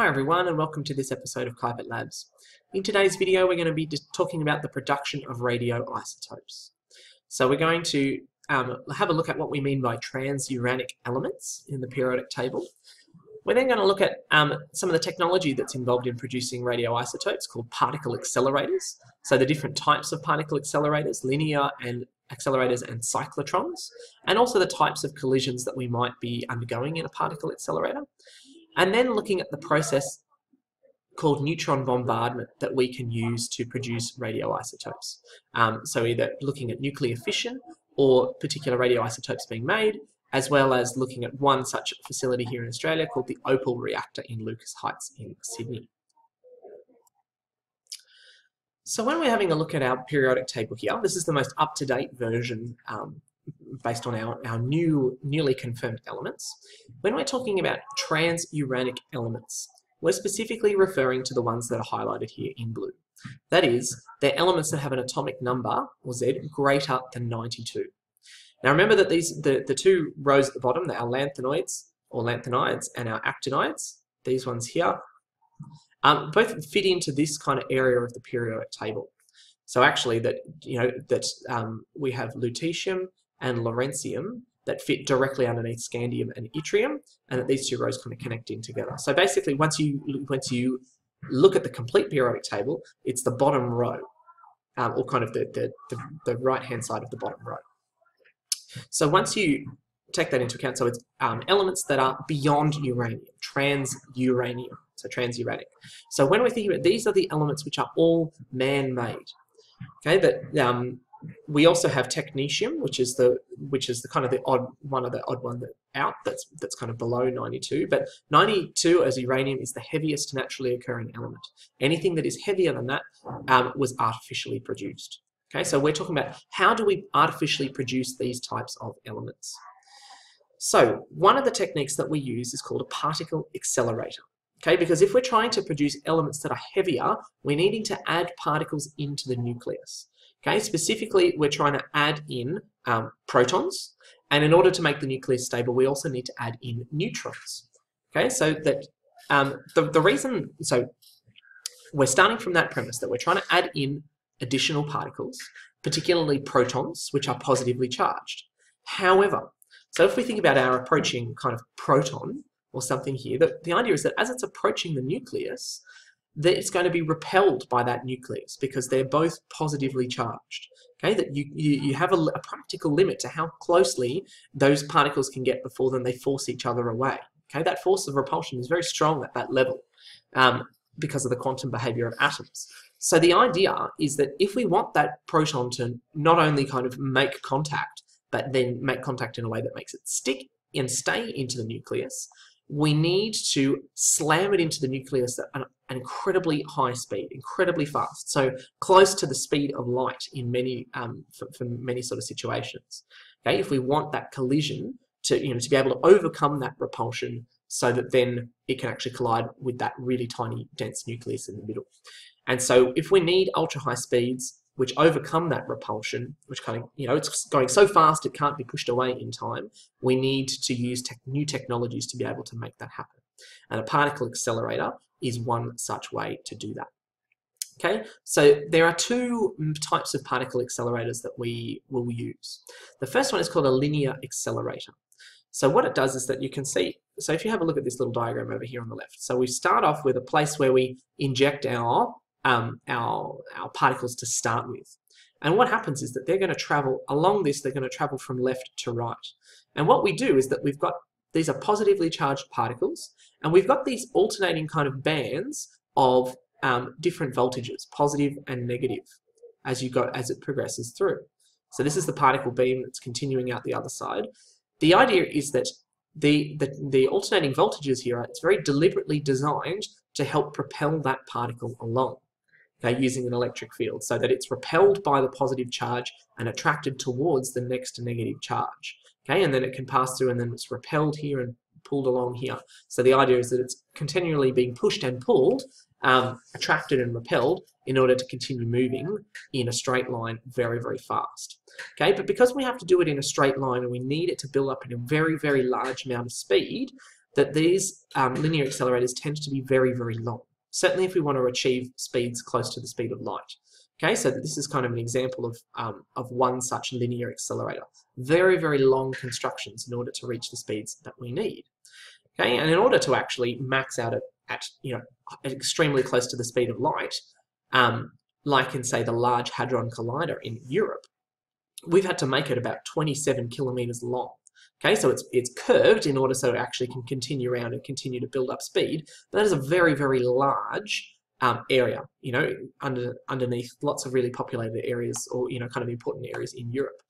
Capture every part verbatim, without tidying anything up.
Hi everyone, and welcome to this episode of Keipert Labs. In today's video we're going to be just talking about the production of radioisotopes. So we're going to um, have a look at what we mean by transuranic elements in the periodic table. We're then going to look at um, some of the technology that's involved in producing radioisotopes called particle accelerators. So the different types of particle accelerators, linear and accelerators and cyclotrons, and also the types of collisions that we might be undergoing in a particle accelerator. And then looking at the process called neutron bombardment that we can use to produce radioisotopes. Um, so either looking at nuclear fission or particular radioisotopes being made, as well as looking at one such facility here in Australia called the Opal Reactor in Lucas Heights in Sydney. So when we're having a look at our periodic table here, this is the most up-to-date version um, based on our, our new, newly confirmed elements. When we're talking about transuranic elements, we're specifically referring to the ones that are highlighted here in blue. That is, they're elements that have an atomic number, or Z, greater than ninety-two. Now remember that these the, the two rows at the bottom, our lanthanoids, or lanthanides, and our actinides, these ones here, um, both fit into this kind of area of the periodic table. So actually that, you know, that um, we have lutetium and lawrencium that fit directly underneath scandium and yttrium, and that these two rows kind of connect in together. So basically, once you once you look at the complete periodic table, it's the bottom row, um, or kind of the the, the, the right-hand side of the bottom row. So once you take that into account, so it's um, elements that are beyond uranium, transuranium, so transuranic. So when we're thinking about these, are the elements which are all man-made. Okay, but um, we also have technetium, which is the which is the kind of the odd one of the odd one that out that's that's kind of below ninety-two. But ninety-two as uranium is the heaviest naturally occurring element. Anything that is heavier than that um, was artificially produced. Okay, so we're talking about how do we artificially produce these types of elements. So one of the techniques that we use is called a particle accelerator. Okay, because if we're trying to produce elements that are heavier, we're needing to add particles into the nucleus. Okay, specifically, we're trying to add in um, protons, and in order to make the nucleus stable, we also need to add in neutrons. Okay, so that um, the, the reason, so we're starting from that premise that we're trying to add in additional particles, particularly protons, which are positively charged. However, so if we think about our approaching kind of proton or something here, the, the idea is that as it's approaching the nucleus, that it's going to be repelled by that nucleus because they're both positively charged. Okay, that you, you, you have a, a practical limit to how closely those particles can get before then they force each other away. Okay, that force of repulsion is very strong at that level um, because of the quantum behavior of atoms. So the idea is that if we want that proton to not only kind of make contact, but then make contact in a way that makes it stick and stay into the nucleus, we need to slam it into the nucleus at an incredibly high speed, incredibly fast, so close to the speed of light in many um, for, for many sort of situations. Okay, if we want that collision to you know to be able to overcome that repulsion, so that then it can actually collide with that really tiny dense nucleus in the middle. And so, if we need ultra high speeds which overcome that repulsion, which kind of, you know, it's going so fast it can't be pushed away in time, we need to use tech, new technologies to be able to make that happen. And a particle accelerator is one such way to do that. Okay, so there are two types of particle accelerators that we will use. The first one is called a linear accelerator. So what it does is that you can see, so if you have a look at this little diagram over here on the left, so we start off with a place where we inject our Um, our, our particles to start with. And what happens is that they're going to travel along this, they're going to travel from left to right. And what we do is that we've got, these are positively charged particles, and we've got these alternating kind of bands of um, different voltages, positive and negative, as you go, as it progresses through. So this is the particle beam that's continuing out the other side. The idea is that the, the, the alternating voltages here, it's very deliberately designed to help propel that particle along. They're using an electric field so that it's repelled by the positive charge and attracted towards the next negative charge. Okay, and then it can pass through and then it's repelled here and pulled along here. So the idea is that it's continually being pushed and pulled, um, attracted and repelled in order to continue moving in a straight line very, very fast. Okay, but because we have to do it in a straight line and we need it to build up in a very, very large amount of speed, that these um, linear accelerators tend to be very, very long, certainly if we want to achieve speeds close to the speed of light. Okay, so this is kind of an example of, um, of one such linear accelerator. Very, very long constructions in order to reach the speeds that we need. Okay, and in order to actually max out at, at you know, extremely close to the speed of light, um, like in, say, the Large Hadron Collider in Europe, we've had to make it about twenty-seven kilometers long. Okay, so it's, it's curved in order so it actually can continue around and continue to build up speed. But that is a very, very large Um, area, you know, under underneath lots of really populated areas, or you know, kind of important areas in Europe,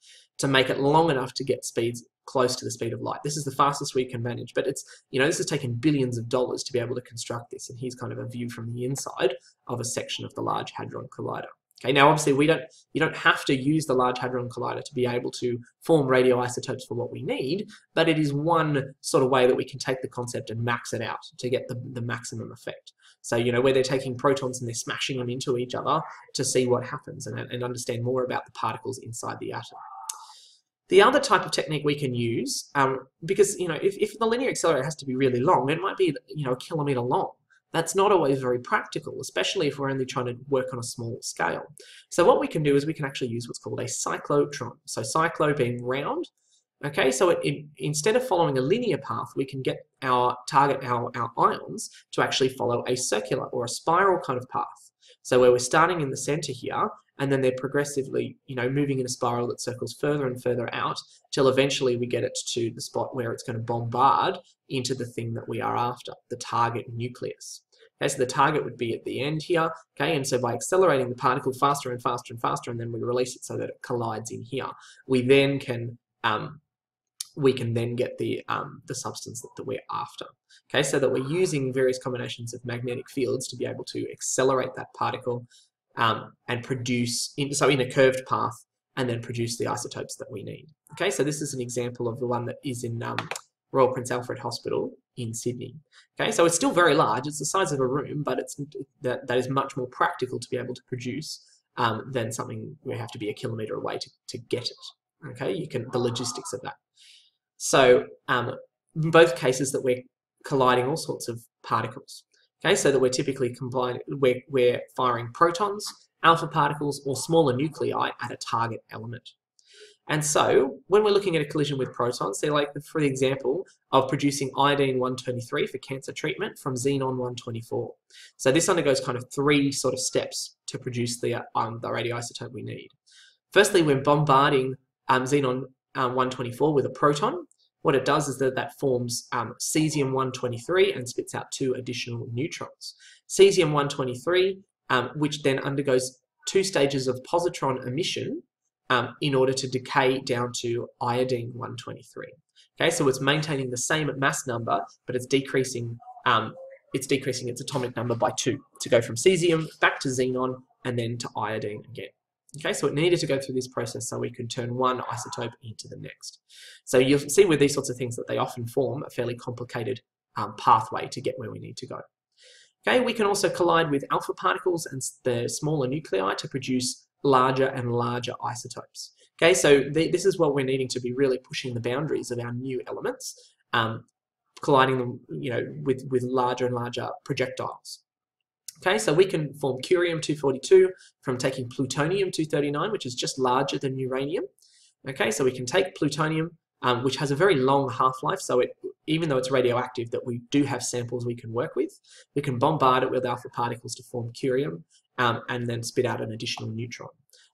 to make it long enough to get speeds close to the speed of light. This is the fastest we can manage, but it's, you know, this has taken billions of dollars to be able to construct this. And here's kind of a view from the inside of a section of the Large Hadron Collider. Okay, now obviously we don't, you don't have to use the Large Hadron Collider to be able to form radioisotopes for what we need, but it is one sort of way that we can take the concept and max it out to get the, the maximum effect. So, you know, where they're taking protons and they're smashing them into each other to see what happens and, and understand more about the particles inside the atom. The other type of technique we can use, um, because, you know, if, if the linear accelerator has to be really long, it might be, you know, a kilometre long. That's not always very practical, especially if we're only trying to work on a small scale. So what we can do is we can actually use what's called a cyclotron. So cyclo being round. Okay, so it, it, instead of following a linear path, we can get our target, our, our ions, to actually follow a circular or a spiral kind of path. So where we're starting in the center here, and then they're progressively, you know, moving in a spiral that circles further and further out, till eventually we get it to the spot where it's going to bombard into the thing that we are after, the target nucleus. Okay, so the target would be at the end here, okay, and so by accelerating the particle faster and faster and faster, and then we release it so that it collides in here, we then can, um, we can then get the, um, the substance that, that we're after. Okay, so that we're using various combinations of magnetic fields to be able to accelerate that particle, Um, and produce, in, so in a curved path, and then produce the isotopes that we need. Okay, so this is an example of the one that is in um, Royal Prince Alfred Hospital in Sydney. Okay, so it's still very large, it's the size of a room, but it's, that, that is much more practical to be able to produce um, than something we have to be a kilometre away to, to get it. Okay, you can, the logistics of that. So um, in both cases that we're colliding all sorts of particles. Okay, so that we're typically combining, we're, we're firing protons, alpha particles, or smaller nuclei at a target element. And so when we're looking at a collision with protons, they're like, for the example of producing iodine one twenty-three for cancer treatment from xenon one twenty-four. So this undergoes kind of three sort of steps to produce the, um, the radioisotope we need. Firstly, we're bombarding um, xenon one twenty-four with a proton. What it does is that that forms um, cesium one twenty-three and spits out two additional neutrons. Cesium one twenty-three, um, which then undergoes two stages of positron emission um, in order to decay down to iodine one twenty-three. Okay, so it's maintaining the same mass number, but it's decreasing, um, it's decreasing its atomic number by two to go from cesium back to xenon and then to iodine again. Okay, so it needed to go through this process so we could turn one isotope into the next. So you'll see with these sorts of things that they often form a fairly complicated um, pathway to get where we need to go. Okay, we can also collide with alpha particles and the smaller nuclei to produce larger and larger isotopes. Okay, so th this is what we're needing to be really pushing the boundaries of our new elements, um, colliding them, you know, with, with larger and larger projectiles. Okay, so we can form curium two forty-two from taking plutonium two thirty-nine, which is just larger than uranium. Okay, so we can take plutonium, um, which has a very long half-life, so it, even though it's radioactive, that we do have samples we can work with. We can bombard it with alpha particles to form curium, um, and then spit out an additional neutron.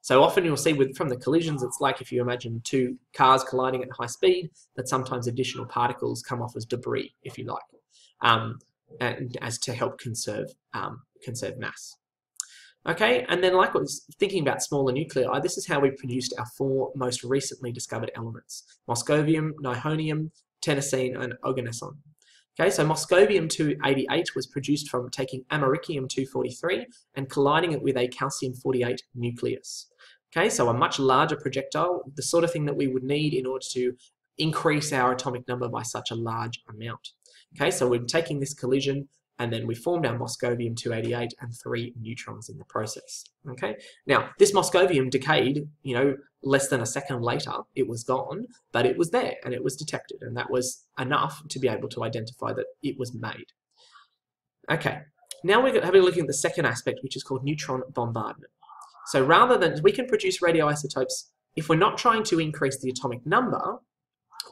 So often you'll see with, from the collisions, it's like if you imagine two cars colliding at high speed, that sometimes additional particles come off as debris, if you like, um, and as to help conserve um, conserve mass. Okay, and then likewise, thinking about smaller nuclei, this is how we produced our four most recently discovered elements: Moscovium, Nihonium, Tennessine, and Oganesson. Okay, so Moscovium two eighty-eight was produced from taking Americium two forty-three and colliding it with a calcium forty-eight nucleus. Okay, so a much larger projectile, the sort of thing that we would need in order to increase our atomic number by such a large amount. Okay, so we're taking this collision, and then we formed our Moscovium two eighty-eight and three neutrons in the process. Okay, now this Moscovium decayed, you know, less than a second later, it was gone, but it was there and it was detected, and that was enough to be able to identify that it was made. Okay, now we're having a look at the second aspect, which is called neutron bombardment. So rather than, we can produce radioisotopes, if we're not trying to increase the atomic number,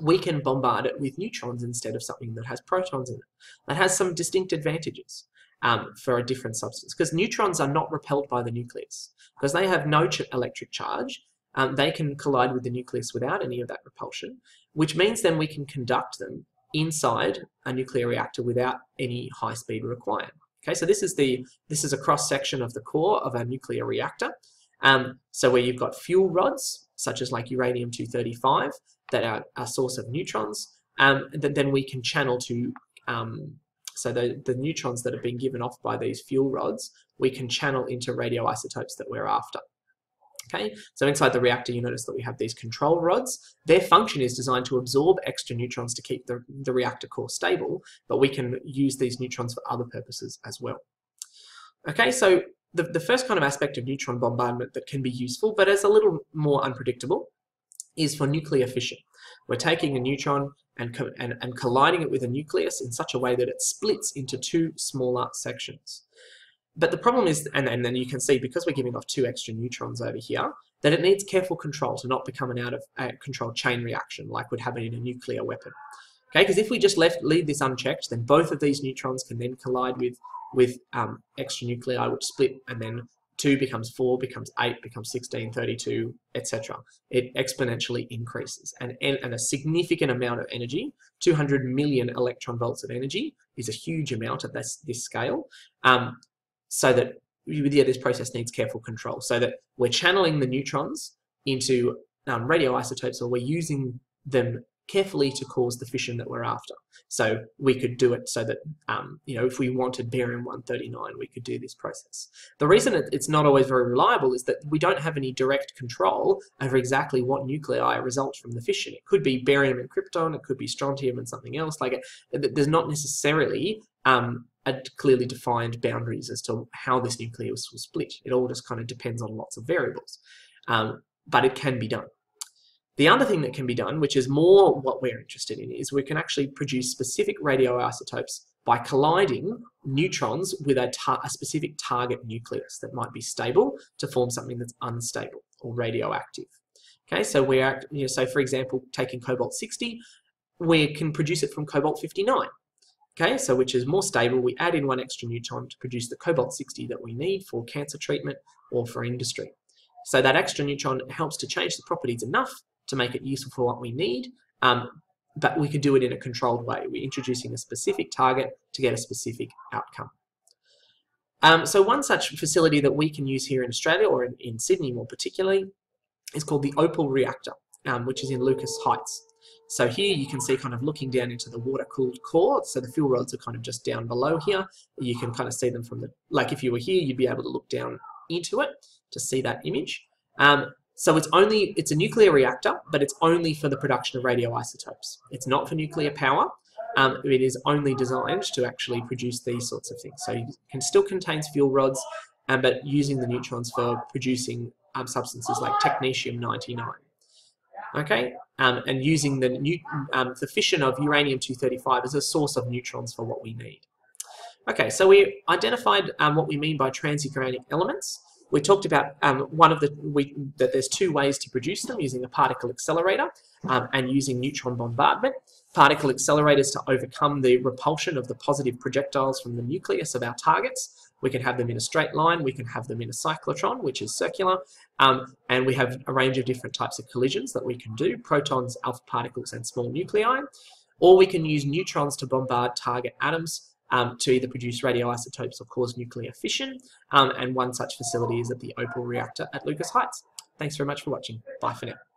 we can bombard it with neutrons instead of something that has protons in it. That has some distinct advantages um, for a different substance, because neutrons are not repelled by the nucleus. Because they have no ch- electric charge, um, they can collide with the nucleus without any of that repulsion, which means then we can conduct them inside a nuclear reactor without any high speed required. Okay, so this is the this is a cross section of the core of a nuclear reactor. Um, so where you've got fuel rods, such as like uranium two thirty-five, that are a source of neutrons, um, that then we can channel to. Um, so the, the neutrons that have been given off by these fuel rods, we can channel into radioisotopes that we're after. Okay, so inside the reactor, you notice that we have these control rods. Their function is designed to absorb extra neutrons to keep the, the reactor core stable, but we can use these neutrons for other purposes as well. Okay, so the, the first kind of aspect of neutron bombardment that can be useful, but is a little more unpredictable, is for nuclear fission. We're taking a neutron and, co and, and colliding it with a nucleus in such a way that it splits into two smaller sections. But the problem is, and, and then you can see, because we're giving off two extra neutrons over here, that it needs careful control to not become an out of uh, control chain reaction like would happen in a nuclear weapon. Okay, because if we just left leave this unchecked, then both of these neutrons can then collide with, with um, extra nuclei, which split, and then two becomes four, becomes eight, becomes sixteen, thirty-two, et cetera. It exponentially increases, and, and, and a significant amount of energy, two hundred million electron volts of energy, is a huge amount at this, this scale. Um, So that yeah, this process needs careful control, so that we're channeling the neutrons into um, radioisotopes, or we're using them carefully to cause the fission that we're after. So we could do it so that, um, you know, if we wanted barium one thirty-nine, we could do this process. The reason it, it's not always very reliable is that we don't have any direct control over exactly what nuclei result from the fission. It could be barium and krypton, it could be strontium and something else. Like it, there's not necessarily Um, a clearly defined boundaries as to how this nucleus will split. It all just kind of depends on lots of variables, um, but it can be done. The other thing that can be done, which is more what we're interested in, is we can actually produce specific radioisotopes by colliding neutrons with a, ta a specific target nucleus that might be stable to form something that's unstable or radioactive. Okay, so we're, you know, so for example, taking cobalt sixty, we can produce it from cobalt fifty-nine. Okay, so which is more stable. We add in one extra neutron to produce the cobalt sixty that we need for cancer treatment or for industry. So that extra neutron helps to change the properties enough to make it useful for what we need, um, but we could do it in a controlled way. We're introducing a specific target to get a specific outcome. Um, so one such facility that we can use here in Australia, or in, in Sydney more particularly, is called the Opal Reactor, um, which is in Lucas Heights. So here you can see, kind of looking down into the water-cooled core, so the fuel rods are kind of just down below here. You can kind of see them from the, like if you were here, you'd be able to look down into it to see that image. Um, so it's only, it's a nuclear reactor, but it's only for the production of radioisotopes. It's not for nuclear power. Um, it is only designed to actually produce these sorts of things. So it still contains fuel rods, um, but using the neutrons for producing um, substances like technetium ninety-nine. Okay, um, and using the, new, um, the fission of uranium two thirty-five as a source of neutrons for what we need. Okay, so we identified um, what we mean by transuranic elements. We talked about um, one of the, we, that there's two ways to produce them, using a particle accelerator um, and using neutron bombardment. Particle accelerators to overcome the repulsion of the positive projectiles from the nucleus of our targets. We can have them in a straight line, we can have them in a cyclotron, which is circular, um, and we have a range of different types of collisions that we can do, protons, alpha particles, and small nuclei. Or we can use neutrons to bombard target atoms um, to either produce radioisotopes or cause nuclear fission, um, and one such facility is at the Opal Reactor at Lucas Heights. Thanks very much for watching. Bye for now.